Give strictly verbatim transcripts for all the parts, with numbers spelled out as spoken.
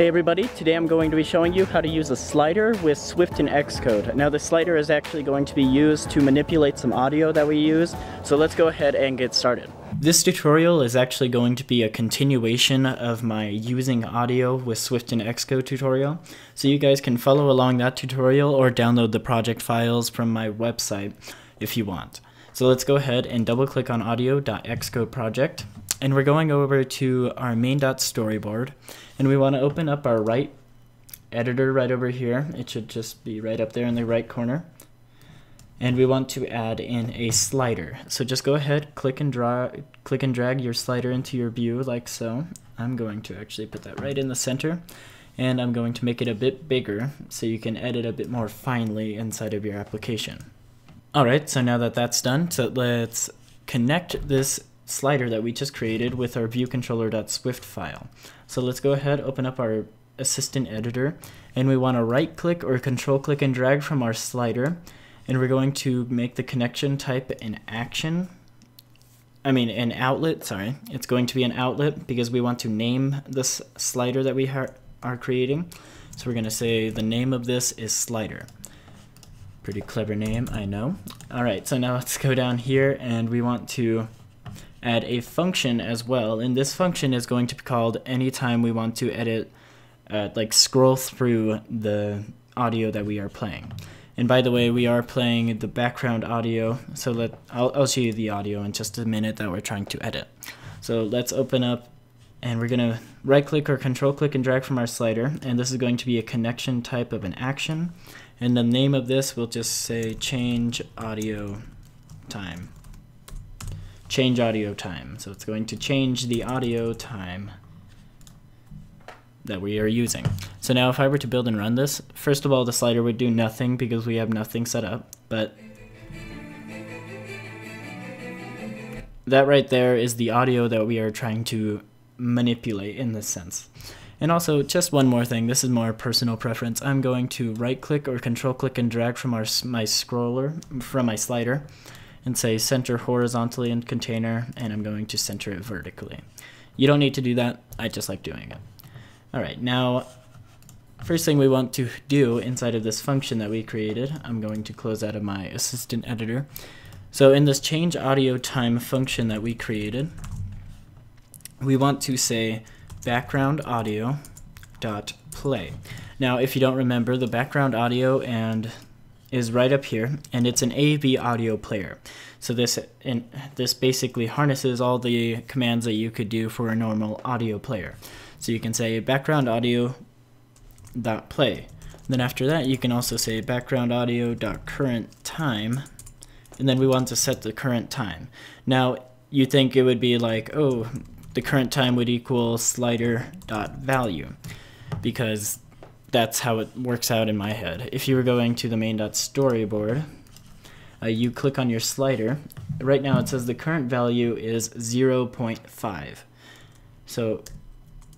Hey everybody, today I'm going to be showing you how to use a slider with Swift and Xcode. Now this slider is actually going to be used to manipulate some audio that we use, so let's go ahead and get started. This tutorial is actually going to be a continuation of my using audio with Swift and Xcode tutorial, so you guys can follow along that tutorial or download the project files from my website if you want. So let's go ahead and double click on audio.xcode project. And we're going over to our main.storyboard, and we want to open up our right editor right over here. It should just be right up there in the right corner. And we want to add in a slider. So just go ahead, click and draw, click and drag your slider into your view like so. I'm going to actually put that right in the center, and I'm going to make it a bit bigger so you can edit a bit more finely inside of your application. All right, so now that that's done, so let's connect this slider that we just created with our viewController.swift file. So let's go ahead, open up our Assistant Editor, and we want to right click or control click and drag from our slider, and we're going to make the connection type an action, I mean an outlet, sorry. It's going to be an outlet because we want to name this slider that we are creating. So we're going to say the name of this is slider. Pretty clever name, I know. All right, so now let's go down here and we want to add a function as well, and this function is going to be called anytime we want to edit, uh, like scroll through the audio that we are playing. And by the way, we are playing the background audio, so let I'll, I'll show you the audio in just a minute that we're trying to edit. So let's open up, and we're gonna right click or control click and drag from our slider, and this is going to be a connection type of an action, and the name of this we'll just say change audio time. Change audio time. So it's going to change the audio time that we are using. So now if I were to build and run this, first of all, the slider would do nothing because we have nothing set up, but that right there is the audio that we are trying to manipulate in this sense. And also, just one more thing, this is more personal preference. I'm going to right click or control click and drag from our my scroller, from my slider, and say center horizontally in container, and I'm going to center it vertically. You don't need to do that, I just like doing it. All right, now first thing we want to do inside of this function that we created, I'm going to close out of my Assistant Editor. So in this change audio time function that we created, we want to say background audio dot play. Now if you don't remember, the background audio and is right up here, and it's an A V audio player. So this and this basically harnesses all the commands that you could do for a normal audio player. So you can say background audio dot play. Then after that, you can also say background audio dot current time, and then we want to set the current time. Now you think it would be like, oh, the current time would equal slider dot value, because that's how it works out in my head. If you were going to the main.storyboard, uh, you click on your slider. Right now it says the current value is zero point five. So,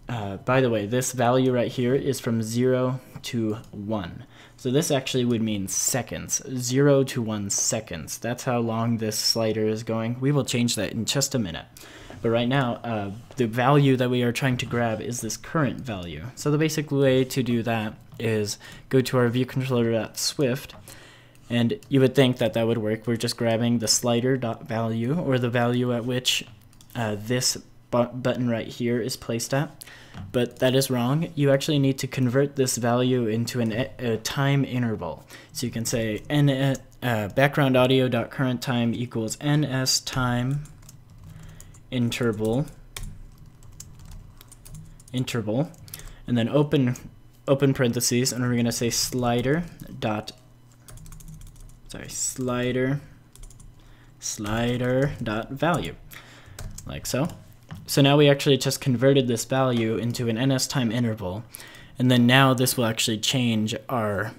uh, by the way, this value right here is from zero to one. So this actually would mean seconds, zero to one seconds. That's how long this slider is going. We will change that in just a minute. But right now, uh, the value that we are trying to grab is this current value. So the basic way to do that is go to our viewController.swift, and you would think that that would work. We're just grabbing the slider.value, or the value at which uh, this bu button right here is placed at. But that is wrong. You actually need to convert this value into an e a time interval. So you can say N uh, background audio.current time equals NSTimeInterval interval interval and then open open parentheses, and we're going to say slider dot sorry slider slider dot value like so. So now we actually just converted this value into an N S time interval, and then now this will actually change our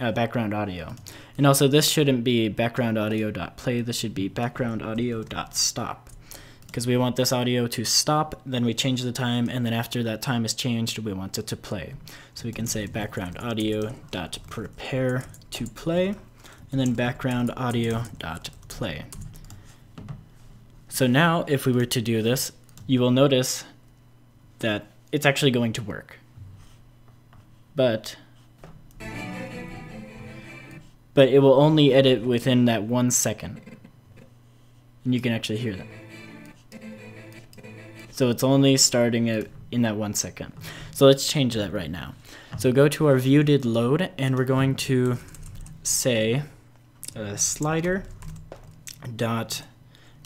uh, background audio. And also this shouldn't be background audio dot play, this should be background audio dot stop, because we want this audio to stop, then we change the time, and then after that time is changed, we want it to play. So we can say background audio dot prepare to play, and then background audio dot play. So now, if we were to do this, you will notice that it's actually going to work. but but it will only edit within that one second. And you can actually hear that. So it's only starting it in that one second. So let's change that right now. So go to our viewDidLoad, and we're going to say uh, slider dot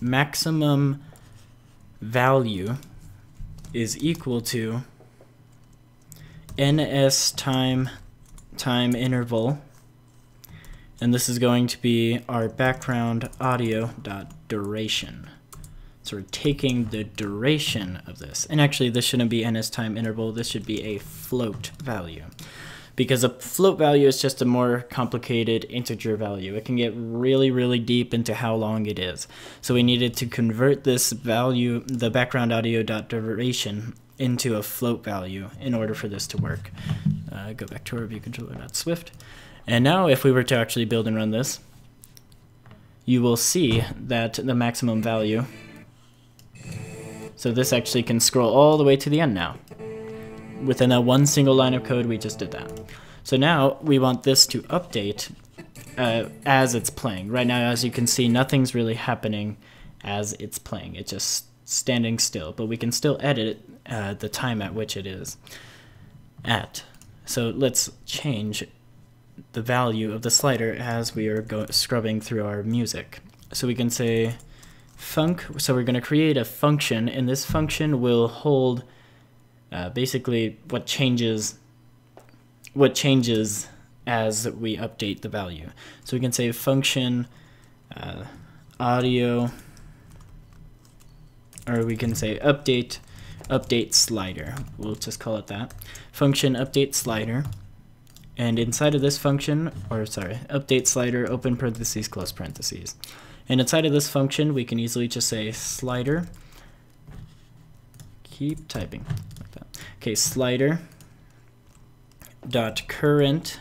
maximum value is equal to N S time time interval, and this is going to be our background audio dot duration. So we're taking the duration of this, and actually this shouldn't be N S time interval, this should be a float value, because a float value is just a more complicated integer value. It can get really, really deep into how long it is. So we needed to convert this value, the background audio dot duration, into a float value in order for this to work. Uh, go back to our viewController.swift. And now if we were to actually build and run this, you will see that the maximum value, so this actually can scroll all the way to the end now. Within that one single line of code, we just did that. So now we want this to update uh, as it's playing. Right now, as you can see, nothing's really happening as it's playing. It's just standing still, but we can still edit uh, the time at which it is at. So let's change the value of the slider as we are go scrubbing through our music. So we can say func, so we're gonna create a function, and this function will hold Uh, basically what changes what changes as we update the value. So we can say function uh, audio, or we can say update update slider. We'll just call it that. Function update slider, and inside of this function, or sorry, update slider, open parentheses, close parentheses. And inside of this function, we can easily just say slider, keep typing. Okay, slider dot current,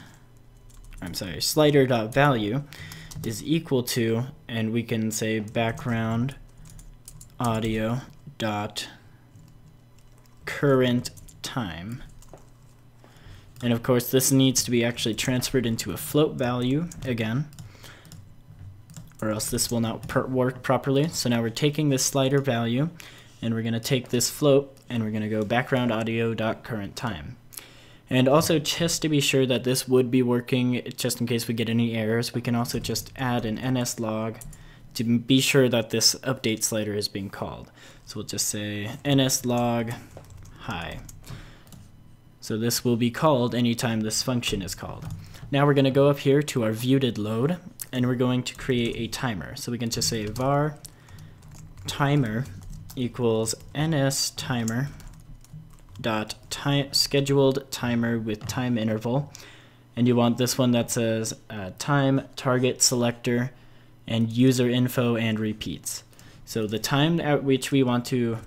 I'm sorry, slider dot value is equal to, and we can say background audio dot current time. And of course, this needs to be actually transferred into a float value again, or else this will not per work properly. So now we're taking this slider value, and we're going to take this float, and we're going to go background audio.currentTime. And also, just to be sure that this would be working, just in case we get any errors, we can also just add an nslog to be sure that this update slider is being called. So we'll just say nslog hi. So this will be called anytime this function is called. Now we're going to go up here to our viewDidLoad, and we're going to create a timer. So we can just say var timer equals NSTimer dot time scheduled timer with time interval, and you want this one that says uh, time, target, selector, and user info and repeats. So the time at which we want to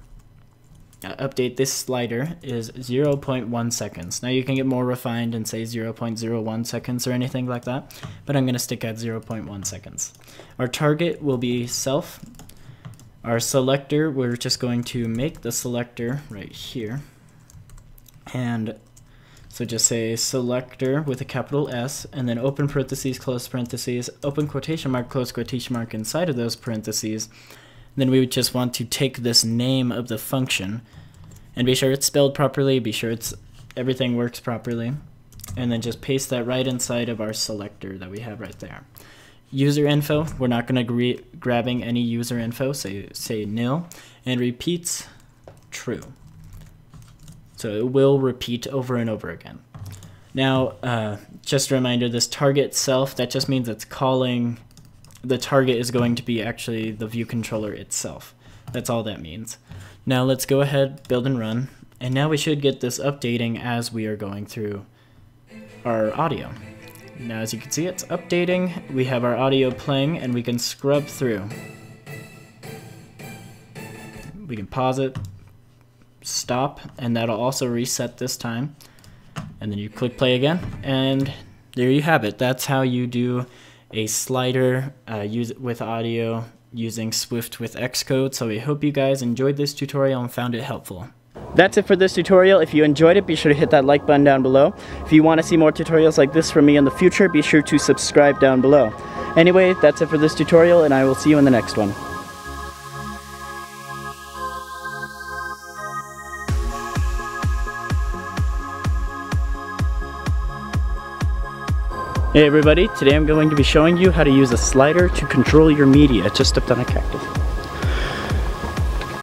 uh, update this slider is zero point one seconds. Now you can get more refined and say zero point zero one seconds or anything like that, but I'm going to stick at zero point one seconds. Our target will be self. Our selector, we're just going to make the selector right here. And so just say selector with a capital S, and then open parentheses, close parentheses, open quotation mark, close quotation mark inside of those parentheses. And then we would just want to take this name of the function and be sure it's spelled properly, be sure it's everything works properly, and then just paste that right inside of our selector that we have right there. User info, we're not going to grabbing any user info, so say nil, and repeats true. So it will repeat over and over again. Now, uh, just a reminder, this target self, that just means it's calling, the target is going to be actually the view controller itself. That's all that means. Now let's go ahead, build and run, and now we should get this updating as we are going through our audio. Now, as you can see, it's updating. We have our audio playing, and we can scrub through. We can pause it, stop, and that'll also reset this time. And then you click play again, and there you have it. That's how you do a slider uh, use with audio using Swift with Xcode. So we hope you guys enjoyed this tutorial and found it helpful. That's it for this tutorial. If you enjoyed it, be sure to hit that like button down below. If you want to see more tutorials like this from me in the future, be sure to subscribe down below. Anyway, that's it for this tutorial, and I will see you in the next one. Hey everybody, today I'm going to be showing you how to use a slider to control your media just up on a cactus.